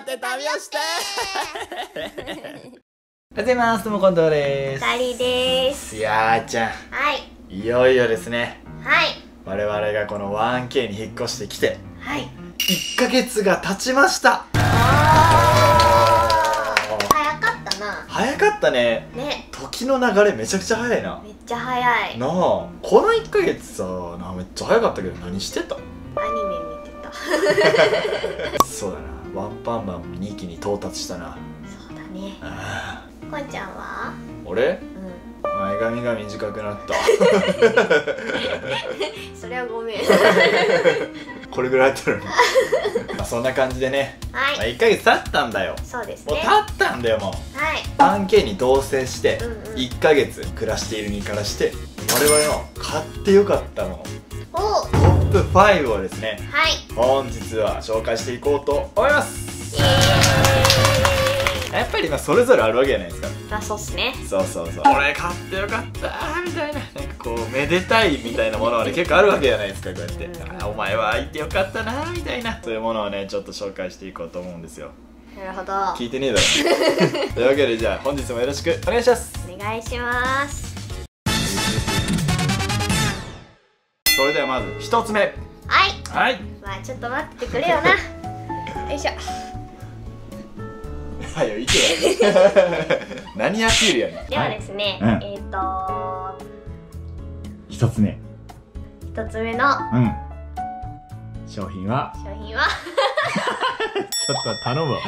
って旅をしておはようございます。とも近藤です。かりです。いやーちゃん、はいよいよですね。はい、我々がこの 1K に引っ越してきて、はい、1ヶ月が経ちました。早かったね。時の流れめちゃくちゃ早いな。めっちゃ早いなあ。この1ヶ月さ、めっちゃ早かったけど、何してた？アニメ見てた。そうだな、ワンパンマン2期に到達したな。そうだね。こんちゃんは？俺？前髪が短くなった。それはごめん。これぐらいあったのに。そんな感じでね、1ヶ月経ったんだよ。そうですね、もう経ったんだよ。もう 1K に同棲して1ヶ月暮らしている身からして、我々の買ってよかったものトップ5をですね、本日は紹介していこうと思います。やっぱりそれぞれあるわけじゃないですか。あ、そうっすね。そうそうそう、これ買ってよかったみたいな、こうめでたいみたいなものはね、結構あるわけじゃないですか。こうやってあ、お前は行ってよかったなみたいな、そういうものをね、ちょっと紹介していこうと思うんですよ。なるほど、聞いてねえだろ。というわけで、じゃあ本日もよろしくお願いします。お願いします。それではまず1つ目。はいはい、まあちょっと待っててくれよな。よいしょ。はいよ、いけよ。何アピールやねん。ではですね、一つ目の商品はちょっと頼むわ。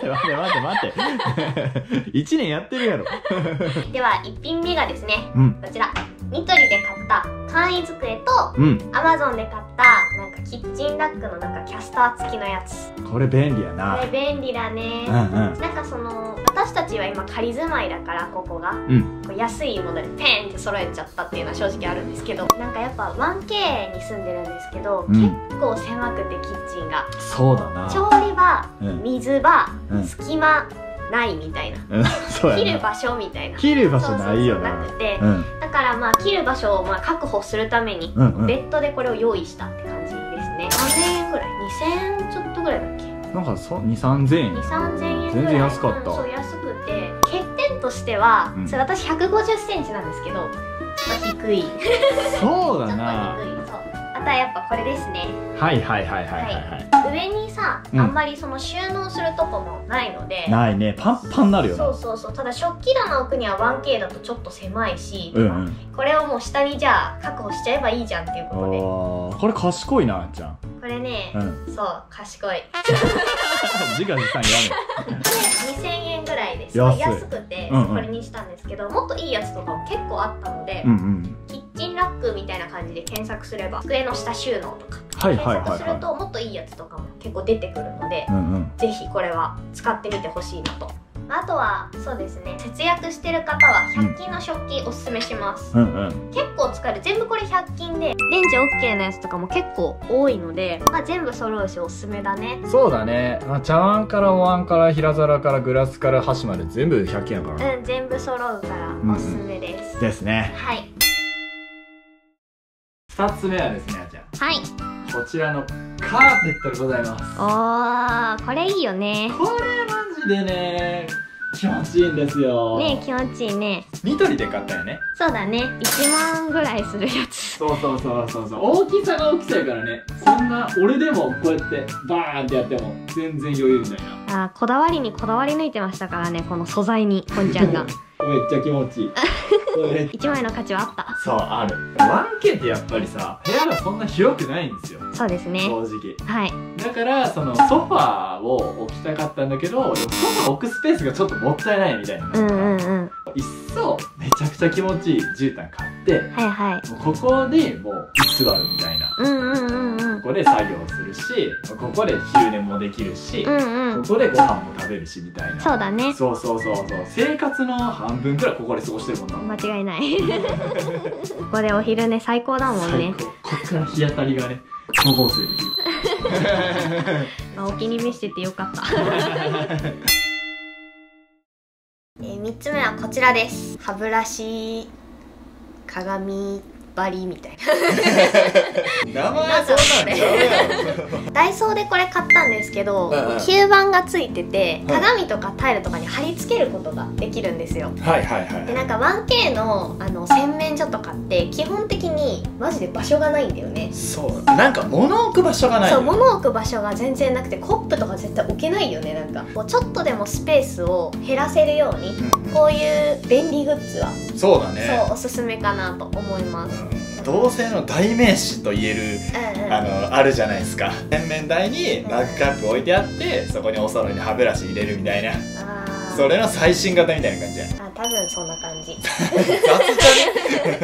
待って1年やってるやろ。では1品目がですね、こちらニトリで買った簡易机と、アマゾンで買ったキッチンラックのキャスター付きのやつ。これ便利やな。これ便利だね。私たちは今仮住まいだから、ここが安いものでペンって揃えちゃったっていうのは正直あるんですけど、やっぱ 1K に住んでるんですけど、結構狭くてキッチンが。そうだな。調理場、水場、隙間ないみたいな、切る場所みたいな、切る場所ないよなくて、だから切る場所を確保するためにベッドでこれを用意したって感じですね。3000円ぐらい、2000ちょっとぐらいだっけ、2、3000円、2、3000円ぐらい。全然安かった。そう、安くて、欠点としてはそれ、私150cmなんですけど低い。そうだな。あとはやっぱこれですね。はいはいはいはい、上にさ、あんまり収納するとこもないので。ないね、パンパンになるよね。そうそうそう。ただ食器棚の奥には 1K だとちょっと狭いし、これをもう下にじゃあ確保しちゃえばいいじゃんっていうことで。これ賢いな、あんちゃん。これね、そう賢い。自画自賛やめ。2000円ぐらいですごい安くて、これにしたんですけど、もっといいやつとかも結構あったので、キッチンラックみたいな感じで検索すれば、机の下収納とか検索するともっといいやつとかも結構出てくるので、ぜひこれは使ってみてほしいなと。あとはそうですね、節約してる方は100均の食器おすすめします。結構使える、全部これ100均で、レンジ OK のやつとかも結構多いので、全部揃うしおすすめだね。そうだね、茶碗からお椀から平皿からグラスから箸まで全部100均やから、全部揃うからおすすめです。ですね。はい、2つ目はですね、あちゃん、はい、こちらのカーペットでございます。おー、これいいよね。これマジでね、気持ちいいんですよね。気持ちいいね。ニトリで買ったよね。そうだね、1万ぐらいするやつ。そうそうそうそうそう、大きさが大きさやからね。そんな俺でもこうやってバーンってやっても全然余裕みたいな。あ、こだわりにこだわり抜いてましたからね、この素材に、こんちゃんが。めっちゃ気持ちいい。1枚の価値はあった。そう、ある。 1K ってやっぱりさ、部屋がそんな広くないんですよ。そうですね、正直。はい、だからソファーを置きたかったんだけど、ソファー置くスペースがちょっともったいないみたいな。いっそめちゃくちゃ気持ちいい絨毯買って、はいはい、ここでもう座るみたいな。ここで作業するし、ここで昼寝もできるし、ここでご飯も食べるしみたいな。そうだね。そうそうそうそう、生活の半分くらいここで過ごしてるもんな。間違いない。ここでお昼寝最高だもんね。こっから日当たりがね、高校生できる。お気に召しててよかった。3つ目はこちらです。歯ブラシ、鏡、バリみたいな名前そうなんだよ。ダイソーでこれ買ったんですけど、吸盤がついてて鏡とかタイルとかに貼り付けることができるんですよ。はいはいはい。でなんか 1K の洗面所とかって基本的にマジで場所がないんだよね。そうなんか物置く場所がない。そう物置く場所が全然なくて、コップとか絶対置けないよね。なんかこうちょっとでもスペースを減らせるように、こういう便利グッズはそうだね、そうおすすめかなと思います。同性の代名詞と言える、あるじゃないですか。洗面台にマグカップ置いてあって、そこにお揃いに歯ブラシ入れるみたいな。それの最新型みたいな感じ。あ、多分そんな感じ。雑じゃね。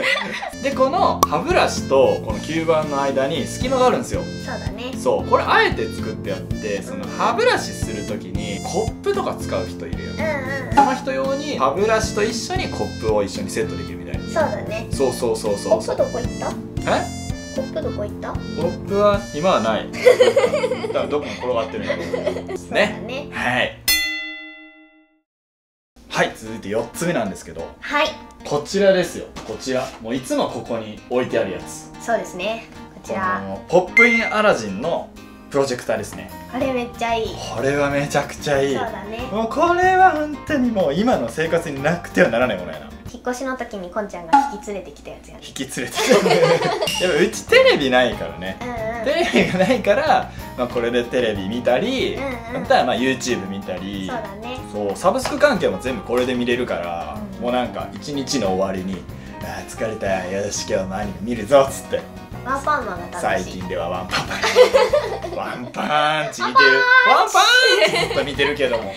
で、この歯ブラシとこの吸盤の間に隙間があるんですよ。そうだね。そう、これあえて作ってあって、その歯ブラシするときにコップとか使う人いるよね。その人用に歯ブラシと一緒にコップを一緒にセットできるみたいな。そうだね。そうそうそうそう。コップどこ行った？え？コップどこ行った？コップは今はない。多分どこも転がってるんだけど。ね。はい。はい、続いて4つ目なんですけど、はい、こちらですよ。こちらもういつもここに置いてあるやつ。そうですね、こちらポップインアラジンのプロジェクターですね。これめっちゃいい。これはめちゃくちゃいい。そうだね。もうこれは本当にもう今の生活になくてはならないものやな。引っ越しの時にこんちゃんが引き連れてきたやつやね。引き連れてきたやっぱうちテレビないからね。テレビがないから、まあ、これでテレビ見たり、またまあ YouTube 見たり。そうだね。そうサブスク関係も全部これで見れるから、もうなんか一日の終わりに「あ疲れたよし今日もアニメ見るぞ」っつって。ワンパンマンが楽しい。最近ではワンパンマンワンパンチ見てる。ワンパンチずっと見てるけども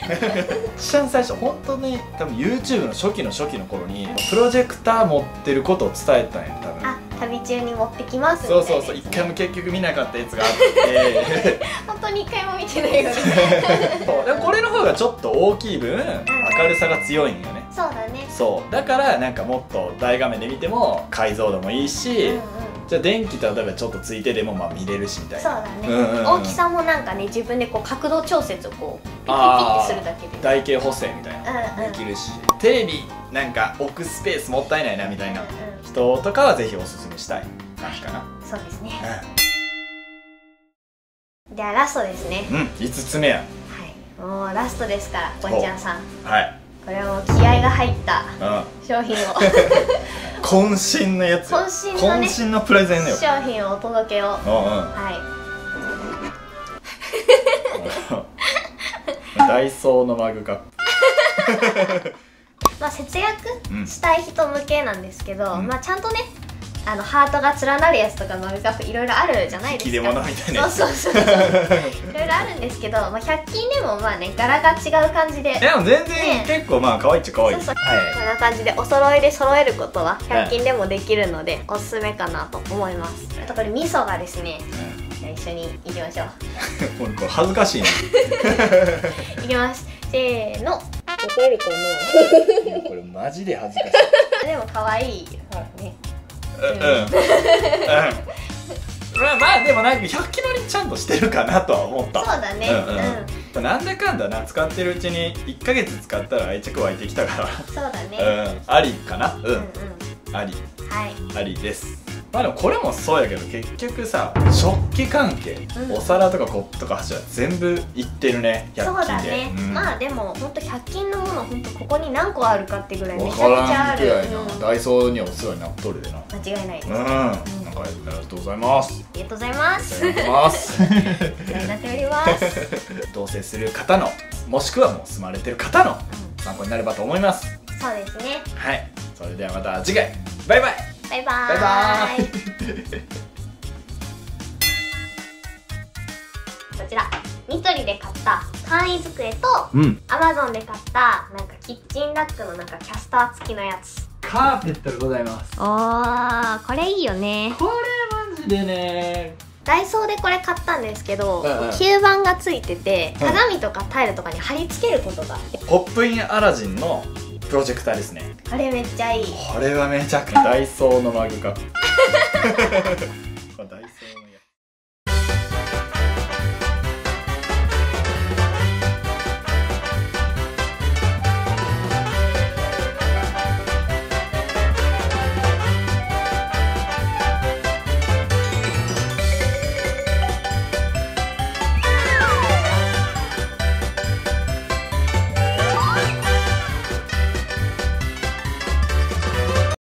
一番最初本当に多分 YouTube の初期の頃にプロジェクター持ってることを伝えたんや。多分あ旅中に持ってきますみたいな、ね、そうそうそう。一回も結局見なかったやつがあって本当に一回も見てないよねでもこれの方がちょっと大きい分明るさが強いんよね。そうだね。そうだからなんかもっと大画面で見ても解像度もいいし、じゃあ電気例えばちょっとついてでもまあ見れるしみたいな。そうだね。大きさもなんかね自分でこう角度調節をこうピッピッってするだけで台形補正みたいなできるし、テレビなんか置くスペースもったいないなみたいな人とかはぜひおすすめしたい感じかな。そうですね。ではラストですね。5つ目や。はいもうラストですからこんちゃんさん。はい。これはもう気合が入った商品を渾身のやつ、渾身のプレゼンだよ。商品をお届けを。はいダイソーのマグカップまあ節約したい人向けなんですけど、まあちゃんとねハートが連なるやつとかマグカップいろいろあるじゃないですか。引き出物みたいな。そうそうそういろいろあるんですけど、まあ、100均でもまあね柄が違う感じで、いや全然結構まあ可愛いっちゃ可愛い。そうそう、はい、こんな感じでお揃いで揃えることは100均でもできるので、はい、おすすめかなと思います。あとこれ味噌がですね、じゃあ一緒にいきましょうこれ恥ずかしいねいきます。せーの。怒れると思うこれマジで恥ずかしいでも可愛いほらね。まあでもなんか100均にちゃんとしてるかなとは思った。そうだね。なんだかんだな使ってるうちに1ヶ月使ったら愛着湧いてきたから。そうだね。ありかな。あり、ありです。まあでもこれもそうやけど結局さ食器関係、お皿とかコップとか箸は全部いってるね100均で。そうだね。まあでもほんと100均のものほんとここに何個あるかってぐらいめちゃくちゃある。ダイソーにはお世話になっとるでな。間違いないです。なんかありがとうございます。ありがとうございます。ありがとうございます。お世話になっております。同棲する方のもしくはもう住まれてる方の参考になればと思います。そうですね。はい、それではまた次回。バイバイバイバーイ。こちらニトリで買った簡易机と、アマゾンで買ったなんかキッチンラックのなんかキャスター付きのやつ。カーペットでございます。おーこれいいよね。これマジでね。ダイソーでこれ買ったんですけど、吸盤がついてて鏡とかタイルとかに貼り付けることが、ポップインアラジンのプロジェクターですね。これめっちゃいい。これはめちゃくちゃダイソーのマグカップ